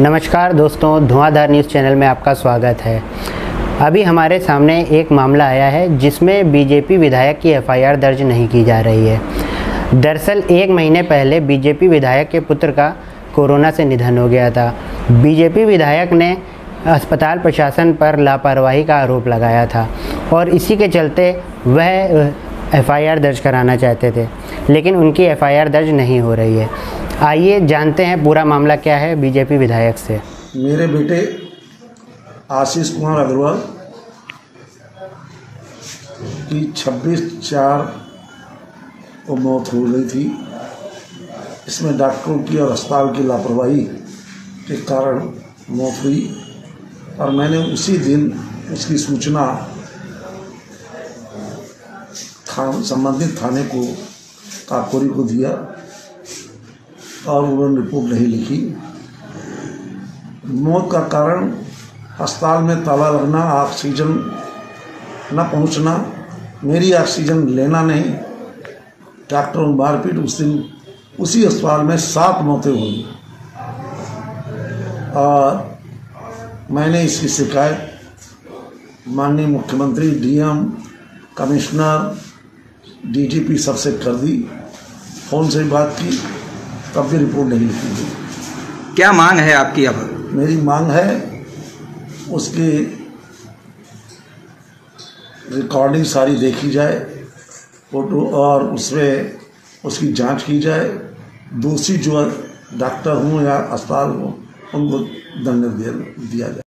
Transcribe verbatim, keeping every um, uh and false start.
नमस्कार दोस्तों, धुआंधार news channel में आपका स्वागत है। अभी हमारे सामने एक मामला आया है जिसमें बीजेपी विधायक की एफ आई आर दर्ज नहीं की जा रही है। दरअसल एक महीने पहले बीजेपी विधायक के पुत्र का कोरोना से निधन हो गया था। बीजेपी विधायक ने अस्पताल प्रशासन पर लापरवाही का आरोप लगाया था और इसी के चलते वह एफ आई आर दर्ज कराना चाहते थे, लेकिन उनकी एफ आई आर दर्ज नहीं हो रही है। आइए जानते हैं पूरा मामला क्या है बीजेपी विधायक से। मेरे बेटे आशीष कुमार अग्रवाल की छब्बीस चार को मौत हो गई थी। इसमें डॉक्टरों की और अस्पताल की लापरवाही के कारण मौत हुई और मैंने उसी दिन उसकी सूचना संबंधित थाने को काकोरी को दिया और उन्होंने रिपोर्ट नहीं लिखी। मौत का कारण अस्पताल में ताला लगना, ऑक्सीजन न पहुंचना, मेरी ऑक्सीजन लेना नहीं, डॉक्टरों की मारपीट। उस दिन उसी अस्पताल में सात मौतें हुई और मैंने इसकी शिकायत माननीय मुख्यमंत्री, D M, commissioner, D G P सबसे कर दी। फ़ोन से बात की, तब भी रिपोर्ट नहीं लिखी। क्या मांग है आपकी? अब मेरी मांग है उसकी रिकॉर्डिंग सारी देखी जाए, फोटो, और उसमें उसकी जांच की जाए। दोषी जो डॉक्टर हों या अस्पताल हों उनको दंड दिया जाए।